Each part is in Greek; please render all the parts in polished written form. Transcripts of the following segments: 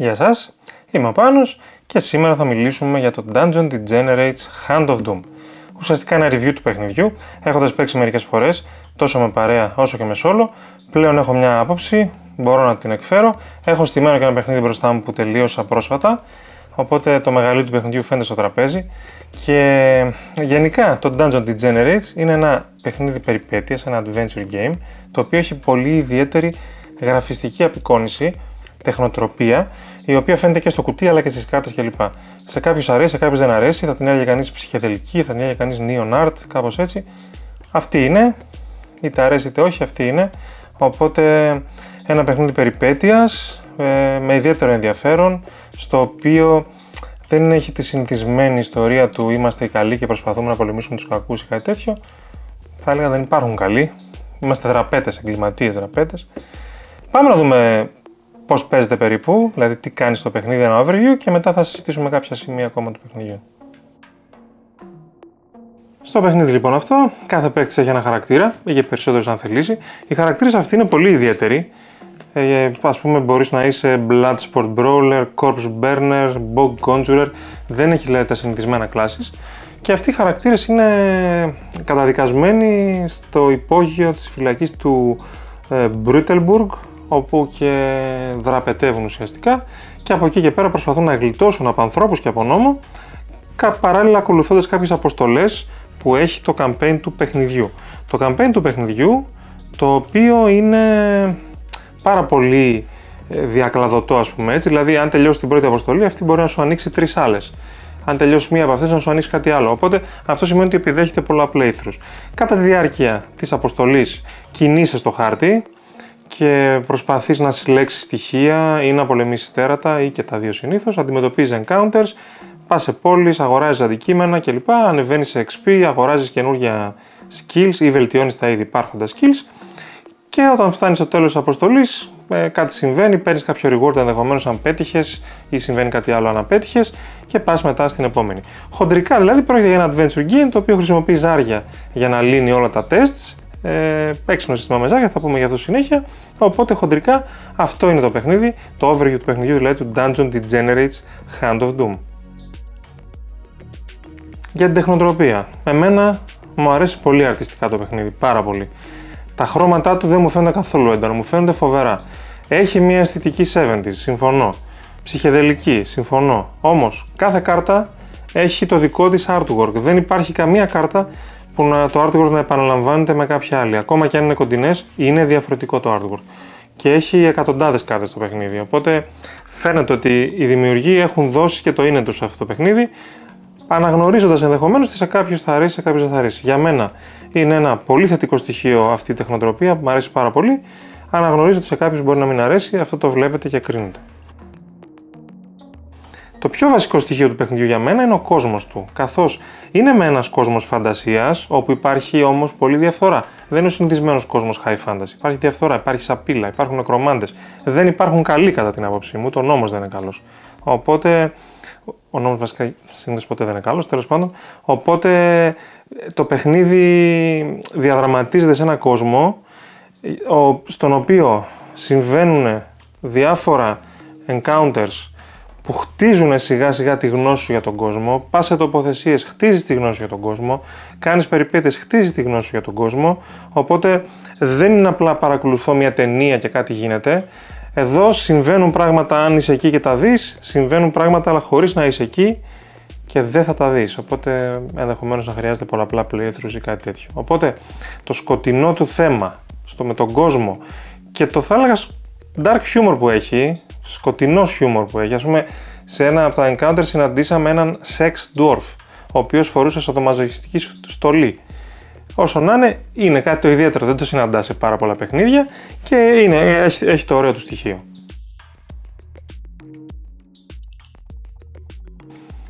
Γεια σας, είμαι ο Πάνος και σήμερα θα μιλήσουμε για το Dungeon Degenerates Hand of Doom. Ουσιαστικά ένα review του παιχνιδιού, έχοντας παίξει μερικές φορές, τόσο με παρέα όσο και με solo. Πλέον έχω μια άποψη, μπορώ να την εκφέρω. Έχω στημένο και ένα παιχνίδι μπροστά μου που τελείωσα πρόσφατα, οπότε το μεγαλείο του παιχνιδιού φαίνεται στο τραπέζι. Και γενικά το Dungeon Degenerates είναι ένα παιχνίδι περιπέτειας, ένα adventure game, το οποίο έχει πολύ ιδιαίτερη γραφιστική απεικόνηση, τεχνοτροπία, η οποία φαίνεται και στο κουτί αλλά και στις κάρτες κλπ. Σε κάποιους αρέσει, σε κάποιους δεν αρέσει, θα την έλεγε κανείς ψυχεδελική, θα την έλεγε κανείς neon art, κάπως έτσι. Αυτή είναι, είτε αρέσει είτε όχι, αυτή είναι. Οπότε ένα παιχνίδι περιπέτειας με ιδιαίτερο ενδιαφέρον, στο οποίο δεν έχει τη συνηθισμένη ιστορία του είμαστε οι καλοί και προσπαθούμε να πολεμήσουμε τους κακούς ή κάτι τέτοιο. Θα έλεγα δεν υπάρχουν καλοί, είμαστε δραπέτες, εγκληματίες δραπέτες. Πάμε να δούμε πώς παίζεται περίπου, δηλαδή τι κάνει στο παιχνίδι, ένα overview, και μετά θα συζητήσουμε κάποια σημεία ακόμα του παιχνιδιού. Στο παιχνίδι λοιπόν αυτό, κάθε παίκτης έχει ένα χαρακτήρα, ή και περισσότερους αν θελήσει. Οι χαρακτήρες αυτοί είναι πολύ ιδιαίτεροι. Ας πούμε, μπορείς να είσαι Bloodsport Brawler, Corps Burner, Bug Conjurer, δεν έχει δηλαδή τα συνηθισμένα classes. Και αυτοί οι χαρακτήρες είναι καταδικασμένοι στο υπόγειο της φυλακής του Brutelburg, όπου και δραπετεύουν ουσιαστικά, και από εκεί και πέρα προσπαθούν να γλιτώσουν από ανθρώπους και από νόμο, παράλληλα ακολουθώντας κάποιες αποστολές που έχει το campaign του παιχνιδιού. Το campaign του παιχνιδιού, το οποίο είναι πάρα πολύ διακλαδωτό, ας πούμε έτσι, δηλαδή αν τελειώσει την πρώτη αποστολή, αυτή μπορεί να σου ανοίξει 3 άλλες. Αν τελειώσει μία από αυτές, να σου ανοίξει κάτι άλλο. Οπότε αυτό σημαίνει ότι επιδέχεται πολλά playthroughs. Κατά τη διάρκεια της αποστολής, κινείσαι στο χάρτη και προσπαθείς να συλλέξεις στοιχεία ή να πολεμήσεις τέρατα ή και τα δύο συνήθως, αντιμετωπίζεις encounters, πας σε πόλεις, αγοράζεις αντικείμενα κλπ, ανεβαίνεις σε XP, αγοράζεις καινούργια skills ή βελτιώνεις τα ήδη υπάρχοντα skills, και όταν φτάνεις στο τέλος της αποστολής κάτι συμβαίνει, παίρνεις κάποιο reward ενδεχομένως αν πέτυχες ή συμβαίνει κάτι άλλο αν απέτυχες και πας μετά στην επόμενη. Χοντρικά δηλαδή πρόκειται για ένα adventure game το οποίο χρησιμοποιεί ζάρια για να λύνει όλα τα tests. Έξυπνο σύστημα με ζάρια, θα πούμε για αυτό συνέχεια. Οπότε χοντρικά αυτό είναι το παιχνίδι, το overview του παιχνιδιού, δηλαδή του Dungeon Degenerates Hand of Doom. Για την τεχνοτροπία, εμένα μου αρέσει πολύ αρτιστικά το παιχνίδι, πάρα πολύ. Τα χρώματά του δεν μου φαίνονται καθόλου έντονα, μου φαίνονται φοβερά. Έχει μια αισθητική 70's, συμφωνώ. Ψυχεδελική, συμφωνώ. Όμως κάθε κάρτα έχει το δικό της artwork. Δεν υπάρχει καμία κάρτα που το artwork να επαναλαμβάνεται με κάποια άλλη. Ακόμα και αν είναι κοντινές, είναι διαφορετικό το artwork. Και έχει εκατοντάδες κάρτες στο παιχνίδι. Οπότε φαίνεται ότι οι δημιουργοί έχουν δώσει και το είναι τους σε αυτό το παιχνίδι, αναγνωρίζοντας ενδεχομένως ότι σε κάποιους θα αρέσει, σε κάποιους δεν θα αρέσει. Για μένα είναι ένα πολύ θετικό στοιχείο αυτή η τεχνοτροπία που μου αρέσει πάρα πολύ. Αναγνωρίζω ότι σε κάποιους μπορεί να μην αρέσει, αυτό το βλέπετε και κρίνετε. Το πιο βασικό στοιχείο του παιχνιδιού για μένα είναι ο κόσμος του, καθώς είναι με ένας κόσμος φαντασίας, όπου υπάρχει όμως πολλή διαφθορά. Δεν είναι ο συνηθισμένος κόσμος high fantasy. Υπάρχει διαφθορά, υπάρχει σαπίλα, υπάρχουν νεκρομάντες. Δεν υπάρχουν καλοί κατά την άποψή μου, ο νόμος δεν είναι καλός. Οπότε, ο νόμος βασικά συνήθως ποτέ δεν είναι καλός, τέλος πάντων. Οπότε το παιχνίδι διαδραματίζεται σε ένα κόσμο, στον οποίο συμβαίνουν διάφορα encounters που χτίζουν σιγά σιγά τη γνώση σου για τον κόσμο, πας σε τοποθεσίες, χτίζεις τη γνώση για τον κόσμο, κάνεις περιπέτειες, χτίζεις τη γνώση σου για τον κόσμο, οπότε δεν είναι απλά παρακολουθώ μια ταινία και κάτι γίνεται. Εδώ συμβαίνουν πράγματα αν είσαι εκεί και τα δεις, συμβαίνουν πράγματα αλλά χωρίς να είσαι εκεί και δεν θα τα δεις, οπότε ενδεχομένως να χρειάζεται πολλαπλά playthroughs ή κάτι τέτοιο. Οπότε το σκοτεινό του θέμα με τον κόσμο και το θα έλεγα dark humor που έχει, σκοτεινό χιούμορ που έχει. Ας πούμε, σε ένα από τα encounter συναντήσαμε έναν sex dwarf, ο οποίος φορούσε σατομαζοχιστική στολή. Όσο να είναι κάτι το ιδιαίτερο, δεν το συναντά σε πάρα πολλά παιχνίδια και έχει το ωραίο του στοιχείο.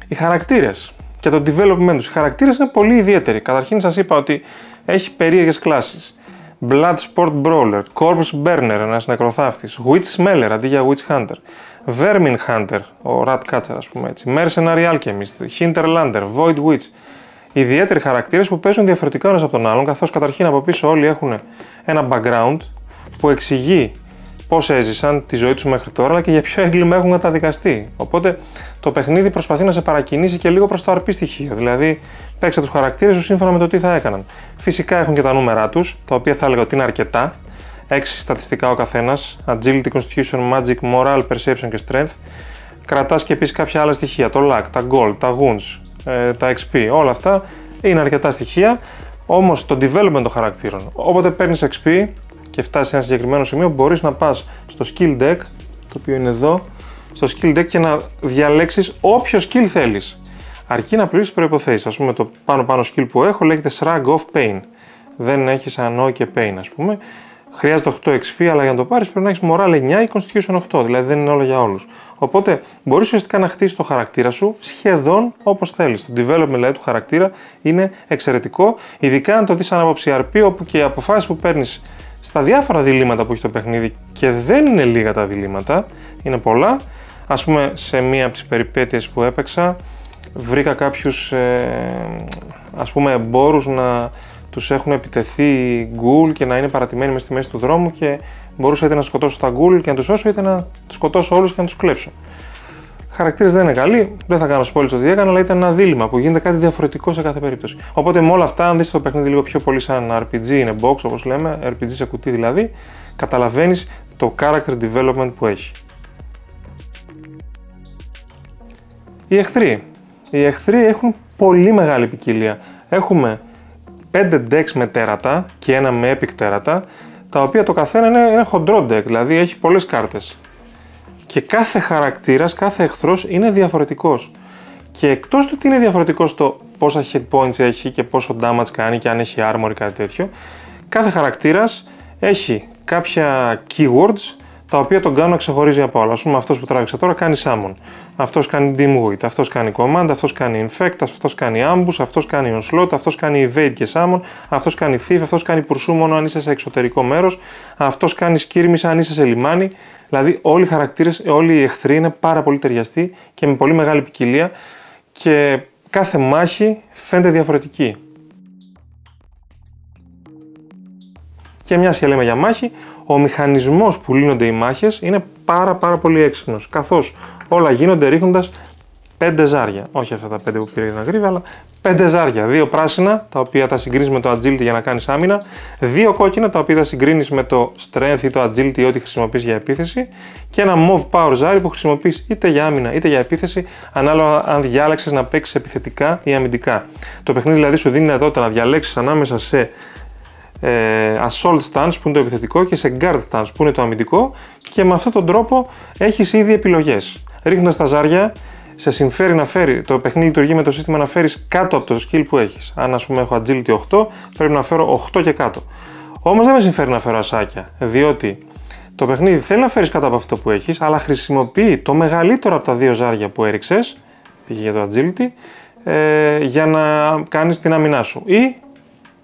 Οι χαρακτήρες και το development τους. Οι χαρακτήρες είναι πολύ ιδιαίτεροι. Καταρχήν σας είπα ότι έχει περίεργες κλάσεις. Bloodsport Brawler, Corpse Burner, ένας νεκροθάφτης, Witch Smeller αντί για Witch Hunter, Vermin Hunter, ο Rat Cutter ας πούμε έτσι, Mercenary Alchemist, Hinterlander, Void Witch. Ιδιαίτεροι χαρακτήρες που παίζουν διαφορετικά ένας από τον άλλον, καθώς καταρχήν από πίσω όλοι έχουν ένα background που εξηγεί πώς έζησαν τη ζωή τους μέχρι τώρα, αλλά και για ποιο έγκλημα έχουν καταδικαστεί. Οπότε το παιχνίδι προσπαθεί να σε παρακινήσει και λίγο προς το RP στοιχείο. Δηλαδή, παίξε τους χαρακτήρες σου σύμφωνα με το τι θα έκαναν. Φυσικά έχουν και τα νούμερά τους, τα οποία θα έλεγα ότι είναι αρκετά. 6 στατιστικά ο καθένας: Agility, Constitution, Magic, Moral, Perception και Strength. Κρατάς και επίσης κάποια άλλα στοιχεία, το Luck, τα Gold, τα Wounds, τα XP, όλα αυτά είναι αρκετά στοιχεία. Όμως το development των χαρακτήρων, όποτε παίρνεις XP και φτάσεις σε ένα συγκεκριμένο σημείο, μπορείς να πας στο skill deck, το οποίο είναι εδώ, στο skill deck και να διαλέξεις όποιο skill θέλεις. Αρκεί να πληρήσεις προϋποθέσεις. Ας πούμε, το πάνω-πάνω skill που έχω λέγεται Shrug of Pain. Δεν έχεις ανώ και pain, ας πούμε. Χρειάζεται 8 XP, αλλά για να το πάρεις πρέπει να έχεις moral 9 ή constitution 8, δηλαδή δεν είναι όλα για όλους. Οπότε μπορείς ουσιαστικά να χτίσεις το χαρακτήρα σου σχεδόν όπως θέλεις. Το development δηλαδή του χαρακτήρα είναι εξαιρετικό, ειδικά αν το δεις σαν άποψη RP, όπου και οι αποφάσεις που παίρνεις στα διάφορα διλήμματα που έχει το παιχνίδι, και δεν είναι λίγα τα διλήμματα, είναι πολλά. Ας πούμε, σε μία από τις περιπέτειες που έπαιξα, βρήκα κάποιους ας πούμε εμπόρους να τους έχουν επιτεθεί γκουλ και να είναι παρατημένοι μες στη μέση του δρόμου, και μπορούσα είτε να σκοτώσω τα γκουλ και να τους σώσω, είτε να τους σκοτώσω όλους και να τους κλέψω. Χαρακτήρες δεν είναι καλοί, δεν θα κάνω spoilers ότι έκανα, αλλά ήταν ένα δίλημμα που γίνεται κάτι διαφορετικό σε κάθε περίπτωση. Οπότε με όλα αυτά, αν δεις το παιχνίδι λίγο πιο πολύ σαν RPG, είναι box όπως λέμε, RPG σε κουτί δηλαδή, καταλαβαίνεις το character development που έχει. Οι εχθροί. Οι εχθροί έχουν πολύ μεγάλη ποικιλία. Έχουμε 5 decks με τέρατα και ένα με epic τέρατα, τα οποία το καθένα είναι ένα χοντρό deck, δηλαδή έχει πολλές κάρτες. Και κάθε χαρακτήρας, κάθε εχθρός είναι διαφορετικός. Και εκτός του ότι είναι διαφορετικός στο πόσα hit points έχει και πόσο damage κάνει και αν έχει armor ή κάτι τέτοιο, κάθε χαρακτήρας έχει κάποια keywords τα οποία τον κάνουν να ξεχωρίζει από όλα. Ας πούμε, αυτός που τράβηξα τώρα κάνει summon, αυτός κάνει dimwit, αυτός κάνει command, αυτός κάνει infect, αυτός κάνει ambush, αυτός κάνει onslaught, αυτός κάνει evade και summon, αυτός κάνει thief, αυτός κάνει pursue μόνο αν είσαι σε εξωτερικό μέρος, αυτός κάνει skirmish αν είσαι σε λιμάνι. Δηλαδή όλοι οι χαρακτήρες, όλοι οι εχθροί είναι πάρα πολύ ταιριαστοί και με πολύ μεγάλη ποικιλία, και κάθε μάχη φαίνεται διαφορετική. Και μιας και λέμε για μάχη, ο μηχανισμός που λύνονται οι μάχες είναι πάρα πολύ έξυπνος, καθώς όλα γίνονται ρίχνοντας 5 ζάρια. Όχι αυτά τα 5 που πήρε για την ακρίβεια, αλλά 5 ζάρια. 2 πράσινα, τα οποία τα συγκρίνεις με το agility για να κάνεις άμυνα, 2 κόκκινα, τα οποία τα συγκρίνεις με το strength ή το agility ή ό,τι χρησιμοποιείς για επίθεση, και ένα mauve power ζάρι που χρησιμοποιείς είτε για άμυνα είτε για επίθεση, ανάλογα αν διάλεξες να παίξεις επιθετικά ή αμυντικά. Το παιχνίδι δηλαδή σου δίνει δυνατότητα να διαλέξεις ανάμεσα σε assault stance που είναι το επιθετικό και σε guard stance που είναι το αμυντικό, και με αυτόν τον τρόπο έχεις ήδη επιλογές. Ρίχνοντας τα ζάρια, σε συμφέρει να φέρει, το παιχνίδι λειτουργεί με το σύστημα να φέρεις κάτω από το skill που έχεις. Αν ας πούμε έχω agility 8, πρέπει να φέρω 8 και κάτω. Όμως δεν με συμφέρει να φέρω ασάκια, διότι το παιχνίδι θέλει να φέρεις κάτω από αυτό που έχεις, αλλά χρησιμοποιεί το μεγαλύτερο από τα 2 ζάρια που έριξες, πήγε για το agility, για να κάνεις την αμυνά σου, ή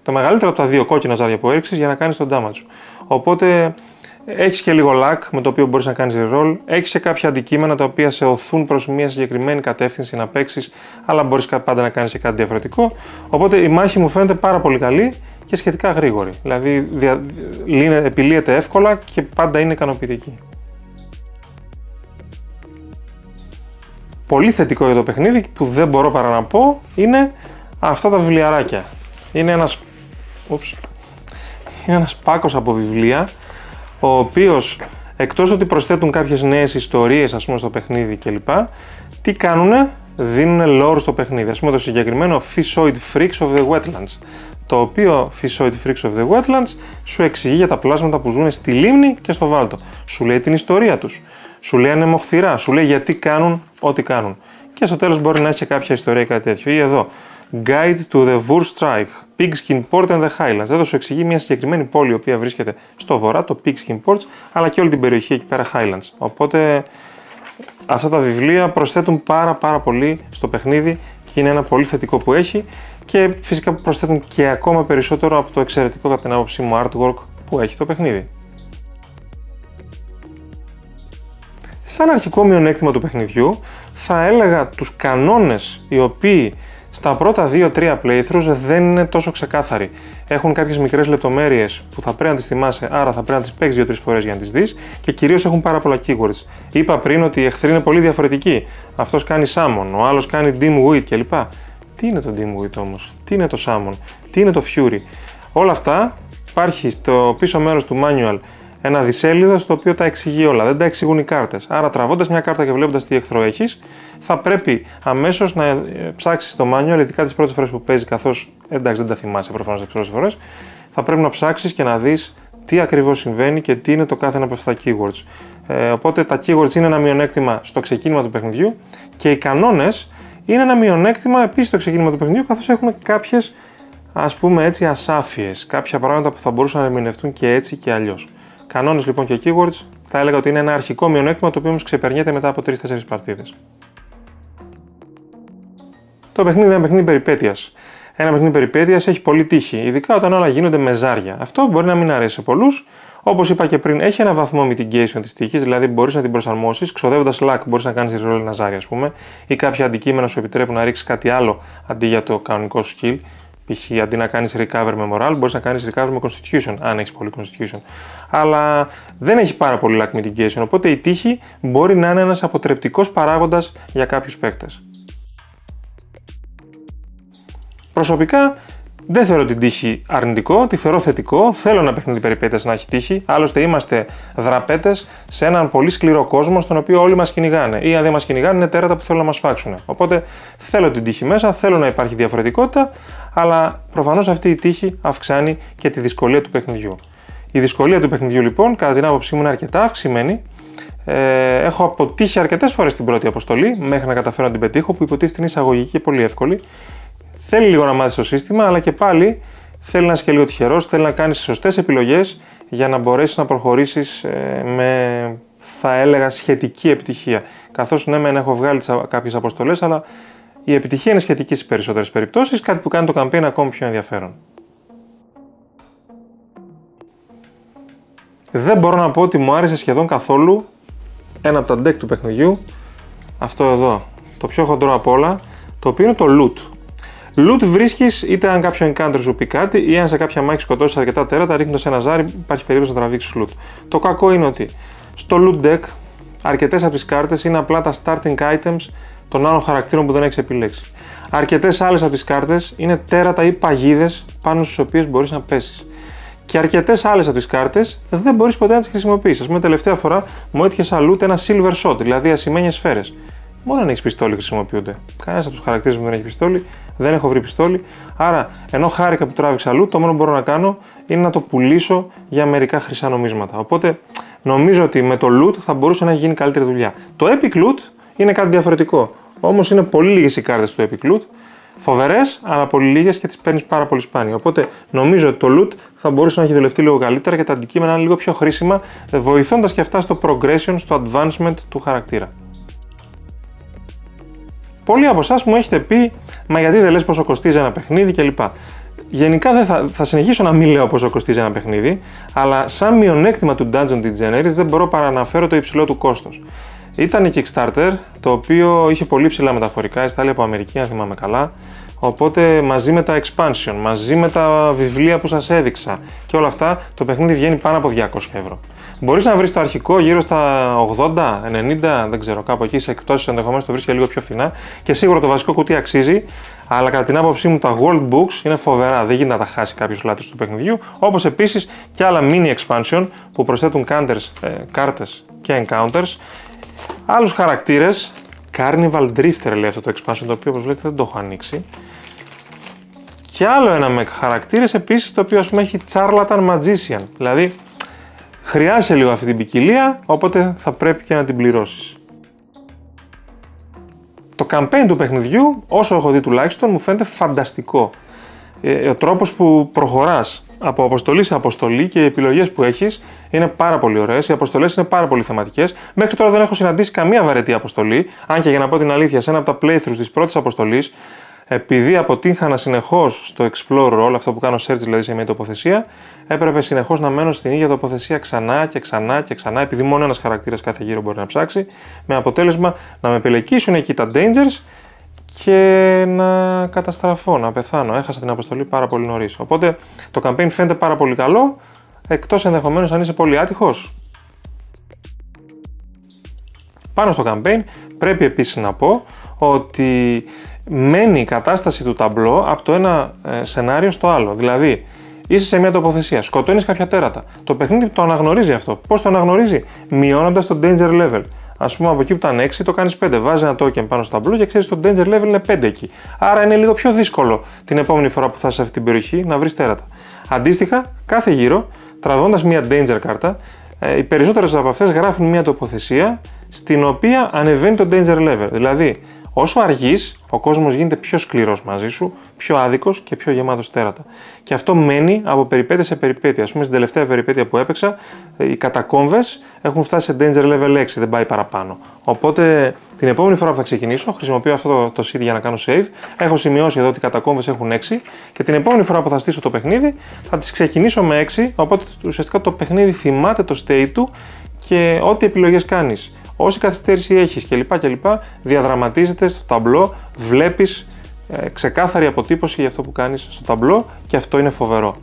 το μεγαλύτερο από τα 2 κόκκινα ζάρια που έριξες για να κάνεις τον damage σου. Οπότε έχεις και λίγο luck με το οποίο μπορείς να κάνεις reroll, έχεις και κάποια αντικείμενα τα οποία σε οθούν προς μια συγκεκριμένη κατεύθυνση να παίξεις, αλλά μπορείς πάντα να κάνεις και κάτι διαφορετικό. Οπότε η μάχη μου φαίνεται πάρα πολύ καλή και σχετικά γρήγορη. Δηλαδή επιλύεται εύκολα και πάντα είναι ικανοποιητική. Πολύ θετικό για το παιχνίδι που δεν μπορώ παρά να πω είναι αυτά τα βιβλιαράκια. Είναι ένας πάκος από βιβλία, ο οποίος εκτός ότι προσθέτουν κάποιες νέες ιστορίες ας πούμε στο παιχνίδι κλπ, τι κάνουνε, δίνουνε lore στο παιχνίδι. Ας πούμε το συγκεκριμένο Fishoid Freaks of the Wetlands, το οποίο Fishoid Freaks of the Wetlands σου εξηγεί για τα πλάσματα που ζουν στη λίμνη και στο βάλτο. Σου λέει την ιστορία τους, σου λέει αν είναι μοχθηρά, σου λέει γιατί κάνουν ό,τι κάνουν. Και στο τέλος μπορεί να έχει κάποια ιστορία ή κάτι τέτοιο. Ή εδώ, Guide to the Vermin Hunter, Pigskin Port and the Highlands. Εδώ σου εξηγεί μια συγκεκριμένη πόλη η οποία βρίσκεται στο βορρά, το Pigskin Port, αλλά και όλη την περιοχή εκεί πέρα Highlands. Οπότε αυτά τα βιβλία προσθέτουν πάρα πολύ στο παιχνίδι και είναι ένα πολύ θετικό που έχει, και φυσικά προσθέτουν και ακόμα περισσότερο από το εξαιρετικό κατά την άποψή μου artwork που έχει το παιχνίδι. Σαν αρχικό μειονέκτημα του παιχνιδιού θα έλεγα τους κανόνες οι οποίοι Στα πρώτα 2-3 playthroughs δεν είναι τόσο ξεκάθαροι. Έχουν κάποιες μικρές λεπτομέρειες που θα πρέπει να τις θυμάσαι, άρα θα πρέπει να τις παίξεις 2-3 φορές για να τις δεις και κυρίως έχουν πάρα πολλά keywords. Είπα πριν ότι οι εχθροί είναι πολύ διαφορετικοί. Αυτός κάνει summon, ο άλλος κάνει dim wit κλπ. Τι είναι το dim wit όμως, τι είναι το summon, τι είναι το fury. Όλα αυτά υπάρχει στο πίσω μέρος του manual ένα δισέλιδο στο οποίο τα εξηγεί όλα, δεν τα εξηγούν οι κάρτες. Άρα, τραβώντας μια κάρτα και βλέποντας τι εχθρό έχεις, θα πρέπει αμέσως να ψάξεις το manual, ειδικά τις πρώτες φορές που παίζεις, καθώς εντάξει δεν τα θυμάσαι προφανώς τις πρώτες φορές, θα πρέπει να ψάξεις και να δεις τι ακριβώς συμβαίνει και τι είναι το κάθε ένα από αυτά τα keywords. Οπότε τα keywords είναι ένα μειονέκτημα στο ξεκίνημα του παιχνιδιού και οι κανόνες είναι ένα μειονέκτημα επίσης στο ξεκίνημα του παιχνιδιού, καθώς έχουν κάποιες ας πούμε έτσι ασάφειες, κάποια πράγματα που θα μπορούσαν να ερμηνευτούν και έτσι και αλλιώς. Κανόνες λοιπόν και keywords, θα έλεγα ότι είναι ένα αρχικό μειονέκτημα το οποίο όμως ξεπερνιέται μετά από 3-4 παρτίδες. Το παιχνίδι είναι ένα παιχνίδι περιπέτειας. Ένα παιχνίδι περιπέτειας έχει πολύ τύχη, ειδικά όταν όλα γίνονται με ζάρια. Αυτό μπορεί να μην αρέσει σε πολλούς. Όπως είπα και πριν, έχει ένα βαθμό mitigation της τύχης, δηλαδή μπορείς να την προσαρμόσεις. Ξοδεύοντας luck, μπορείς να κάνεις reroll ένα ζάρι, ας πούμε, ή κάποια αντικείμενα σου επιτρέπουν να ρίξεις κάτι άλλο αντί για το κανονικό σου skill. Π.χ. αντί να κάνεις recover με moral, μπορείς να κάνεις recover με constitution, αν έχεις πολύ constitution. Αλλά δεν έχει πάρα πολύ luck mitigation, οπότε η τύχη μπορεί να είναι ένας αποτρεπτικός παράγοντας για κάποιους παίκτες. Προσωπικά, δεν θεωρώ την τύχη αρνητικό, τη θεωρώ θετικό. Θέλω ένα παιχνίδι περιπέτειας να έχει τύχη. Άλλωστε, είμαστε δραπέτες σε έναν πολύ σκληρό κόσμο, στον οποίο όλοι μας κυνηγάνε. Ή αν δεν μας κυνηγάνε, είναι τέρατα που θέλουν να μας φάξουν. Οπότε, θέλω την τύχη μέσα, θέλω να υπάρχει διαφορετικότητα, αλλά προφανώς αυτή η τύχη αυξάνει και τη δυσκολία του παιχνιδιού. Η δυσκολία του παιχνιδιού, λοιπόν, κατά την άποψή μου, είναι αρκετά αυξημένη. Έχω αποτύχει αρκετές φορές την πρώτη αποστολή, μέχρι να καταφέρω να την πετύχω, που υποτίθεται είναι εισαγωγική και πολύ εύκολη. Θέλει λίγο να μάθεις το σύστημα, αλλά και πάλι θέλει να είσαι και λίγο τυχερός, θέλει να κάνεις σωστές επιλογές για να μπορέσεις να προχωρήσεις με, θα έλεγα, σχετική επιτυχία. Καθώς ναι, μεν έχω βγάλει κάποιες αποστολές, αλλά η επιτυχία είναι σχετική στις περισσότερες περιπτώσεις, κάτι που κάνει το campaign ακόμη πιο ενδιαφέρον. Δεν μπορώ να πω ότι μου άρεσε σχεδόν καθόλου ένα από τα deck του παιχνιδιού, αυτό εδώ, το πιο χοντρό απ' όλα, το οποίο είναι το loot. Loot βρίσκεις είτε αν κάποιο encounter σου πει κάτι ή αν σε κάποια μάχη σκοτώσεις αρκετά τέρατα ρίχνοντας ένα ζάρι, υπάρχει περίπτωση να τραβήξεις loot. Το κακό είναι ότι στο loot deck αρκετές από τις κάρτες είναι απλά τα starting items των άλλων χαρακτήρων που δεν έχεις επιλέξει. Αρκετές άλλες από τις κάρτες είναι τέρατα ή παγίδες πάνω στις οποίες μπορείς να πέσεις. Και αρκετές άλλες από τις κάρτες δεν μπορείς ποτέ να τις χρησιμοποιήσεις. Ας πούμε, τελευταία φορά μου έτυχε σαν loot ένα silver shot, δηλαδή ασημένιες σφαίρες. Μόνο αν έχεις πιστόλι χρησιμοποιούνται. Κανένας από τους χαρακτήρες μου δεν έχει πιστόλι, δεν έχω βρει πιστόλι. Άρα, ενώ χάρηκα που τράβηξα αλλού, το μόνο που μπορώ να κάνω είναι να το πουλήσω για μερικά χρυσά νομίσματα. Οπότε, νομίζω ότι με το loot θα μπορούσε να γίνει καλύτερη δουλειά. Το epic loot είναι κάτι διαφορετικό. Όμως, είναι πολύ λίγες οι κάρτες του epic loot. Φοβερές, αλλά πολύ λίγες και τις παίρνεις πάρα πολύ σπάνια. Οπότε, νομίζω ότι το loot θα μπορούσε να έχει δουλευτεί λίγο καλύτερα και τα αντικείμενα είναι λίγο πιο χρήσιμα, βοηθώντας και αυτά στο progression, στο advancement του χαρακτήρα. Πολλοί από εσάς μου έχετε πει, μα γιατί δεν λες πόσο κοστίζει ένα παιχνίδι κλπ. Γενικά δεν θα συνεχίσω να μην λέω πόσο κοστίζει ένα παιχνίδι, αλλά σαν μειονέκτημα του Dungeon Degenerates δεν μπορώ παρά να αναφέρω το υψηλό του κόστος. Ήταν η Kickstarter, το οποίο είχε πολύ ψηλά μεταφορικά, εστάλει από Αμερική αν θυμάμαι καλά, οπότε μαζί με τα expansion, μαζί με τα βιβλία που σας έδειξα και όλα αυτά, το παιχνίδι βγαίνει πάνω από 200 ευρώ. Μπορείς να βρεις το αρχικό γύρω στα 80, 90, δεν ξέρω, κάπου εκεί σε εκπτώσεις ενδεχομένως το βρεις και λίγο πιο φθηνά και σίγουρα το βασικό κουτί αξίζει, αλλά κατά την άποψή μου τα World Books είναι φοβερά, δεν γίνεται να τα χάσει κάποιος λάτρης του παιχνιδιού, όπως επίσης και άλλα mini expansion που προσθέτουν κάρτες και encounters, άλλους χαρακτήρες. Carnival Drifter λέει αυτό το expansion, το οποίο όπως βλέπετε δεν το έχω ανοίξει. Και άλλο ένα με χαρακτήρες επίσης, το οποίο ας πούμε έχει Charlatan Magician, δηλαδή χρειάζεσαι λίγο αυτή την ποικιλία, οπότε θα πρέπει και να την πληρώσεις. Το campaign του παιχνιδιού, όσο έχω δει τουλάχιστον, μου φαίνεται φανταστικό. Ο τρόπος που προχωράς από αποστολή σε αποστολή και οι επιλογές που έχεις είναι πάρα πολύ ωραίες. Οι αποστολές είναι πάρα πολύ θεματικές. Μέχρι τώρα δεν έχω συναντήσει καμία βαρετή αποστολή, αν και για να πω την αλήθεια, σε ένα από τα playthroughs της πρώτης αποστολής, επειδή αποτύχανα συνεχώς στο Explore Roll, αυτό που κάνω search δηλαδή σε μια τοποθεσία, έπρεπε συνεχώς να μένω στην ίδια τοποθεσία ξανά και ξανά και ξανά, επειδή μόνο ένας χαρακτήρας κάθε γύρο μπορεί να ψάξει, με αποτέλεσμα να με πελεκίσουν εκεί τα Dangers και να καταστραφώ, να πεθάνω. Έχασα την αποστολή πάρα πολύ νωρίς. Οπότε το campaign φαίνεται πάρα πολύ καλό, εκτός ενδεχομένως αν είσαι πολύ άτυχος. Πάνω στο campaign πρέπει επίσης να πω ότι μένει η κατάσταση του ταμπλό από το ένα σενάριο στο άλλο. Δηλαδή, είσαι σε μια τοποθεσία, σκοτώνεις κάποια τέρατα. Το παιχνίδι το αναγνωρίζει αυτό. Πώς το αναγνωρίζει? Μειώνοντας το danger level. Ας πούμε, από εκεί που ήταν 6, το κάνεις 5. Βάζει ένα token πάνω στο ταμπλό και ξέρεις το danger level είναι 5 εκεί. Άρα είναι λίγο πιο δύσκολο την επόμενη φορά που θα είσαι σε αυτή την περιοχή να βρεις τέρατα. Αντίστοιχα, κάθε γύρο, τραβώντας μια danger κάρτα, οι περισσότερες από αυτές γράφουν μια τοποθεσία στην οποία ανεβαίνει το danger level. Δηλαδή, όσο αργείς, ο κόσμος γίνεται πιο σκληρός μαζί σου, πιο άδικος και πιο γεμάτος τέρατα. Και αυτό μένει από περιπέτεια σε περιπέτεια. Ας πούμε, στην τελευταία περιπέτεια που έπαιξα, οι κατακόμβες έχουν φτάσει σε danger level 6, δεν πάει παραπάνω. Οπότε την επόμενη φορά που θα ξεκινήσω, χρησιμοποιώ αυτό το seed για να κάνω save. Έχω σημειώσει εδώ ότι οι κατακόμβες έχουν 6 και την επόμενη φορά που θα στήσω το παιχνίδι θα τις ξεκινήσω με 6. Οπότε ουσιαστικά το παιχνίδι θυμάται το state του και ό,τι επιλογές κάνεις, όση καθυστέρηση έχεις κλπ. Διαδραματίζεται στο ταμπλό, βλέπεις ξεκάθαρη αποτύπωση για αυτό που κάνεις στο ταμπλό και αυτό είναι φοβερό.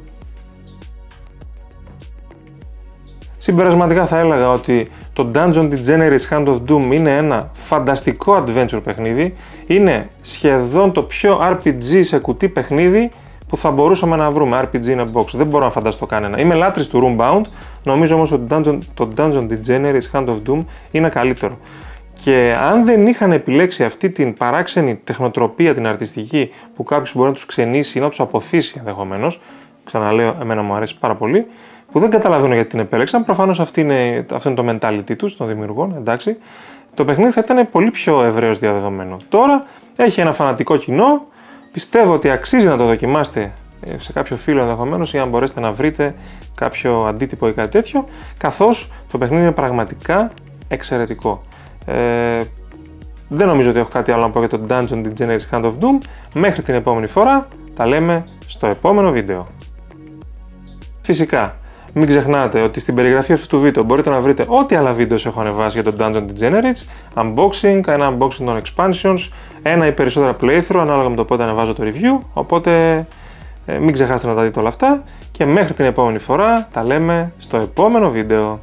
Συμπερασματικά θα έλεγα ότι το Dungeon Degenerates Hand of Doom είναι ένα φανταστικό adventure παιχνίδι. Είναι σχεδόν το πιο RPG σε κουτί παιχνίδι που θα μπορούσαμε να βρούμε, RPG in a box. Δεν μπορώ να φανταστώ κανένα. Είμαι λάτρης του Roombound, νομίζω όμως ότι το Dungeon Degenerates Hand of Doom είναι καλύτερο. Και αν δεν είχαν επιλέξει αυτή την παράξενη τεχνοτροπία, την αρτιστική, που κάποιος μπορεί να τους ξενήσει ή να τους αποθήσει ενδεχομένως, ξαναλέω, εμένα μου αρέσει πάρα πολύ, που δεν καταλαβαίνω γιατί την επέλεξαν, προφανώς αυτό είναι το mentality τους, των δημιουργών, εντάξει, το παιχνίδι θα ήταν πολύ πιο ευρέως διαδεδομένο. Τώρα έχει ένα φανατικό κοινό. Πιστεύω ότι αξίζει να το δοκιμάσετε σε κάποιο φίλο ενδεχομένως ή αν μπορέσετε να βρείτε κάποιο αντίτυπο ή κάτι τέτοιο, καθώς το παιχνίδι είναι πραγματικά εξαιρετικό. Δεν νομίζω ότι έχω κάτι άλλο να πω για το Dungeon Degenerates Hand of Doom. Μέχρι την επόμενη φορά, τα λέμε στο επόμενο βίντεο. Φυσικά, μην ξεχνάτε ότι στην περιγραφή αυτού του βίντεο μπορείτε να βρείτε ό,τι άλλα βίντεο έχω ανεβάσει για το Dungeon Degenerates, unboxing, ένα unboxing των expansions, ένα ή περισσότερα playthrough ανάλογα με το πότε ανεβάζω το review, οπότε μην ξεχάσετε να τα δείτε όλα αυτά και μέχρι την επόμενη φορά τα λέμε στο επόμενο βίντεο.